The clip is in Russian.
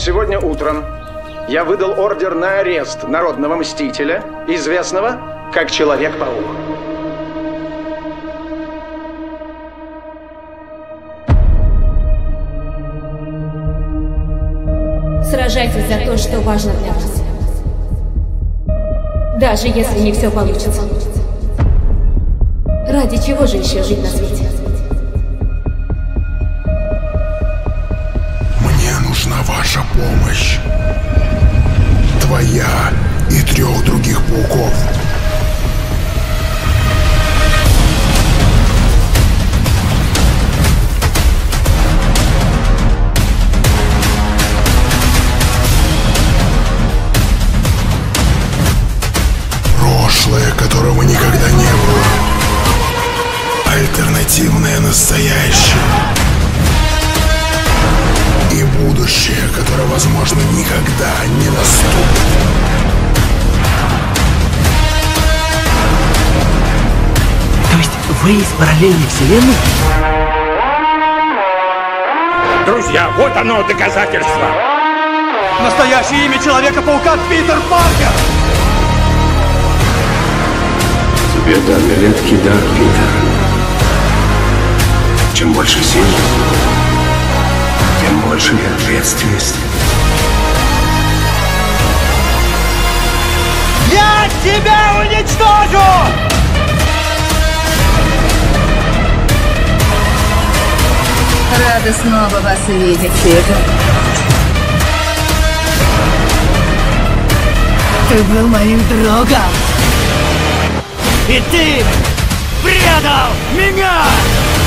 Сегодня утром я выдал ордер на арест народного мстителя, известного как Человек-паук. Сражайтесь за то, что важно для вас. Даже если не все получится. Ради чего же еще жить на свете? Мне нужна ваша помощь. Твоя и 3 других пауков. Которого никогда не было. Альтернативное настоящее. И будущее, которое, возможно, никогда не наступит. То есть вы из параллельной вселенной? Друзья, вот оно доказательство. Настоящее имя Человека-паука — Питер Паркер. Это редкий дар, Питер. Чем больше сил, тем больше ответственности. Я тебя уничтожу! Рада снова вас видеть, Питер. Ты был моим другом. И ты предал меня!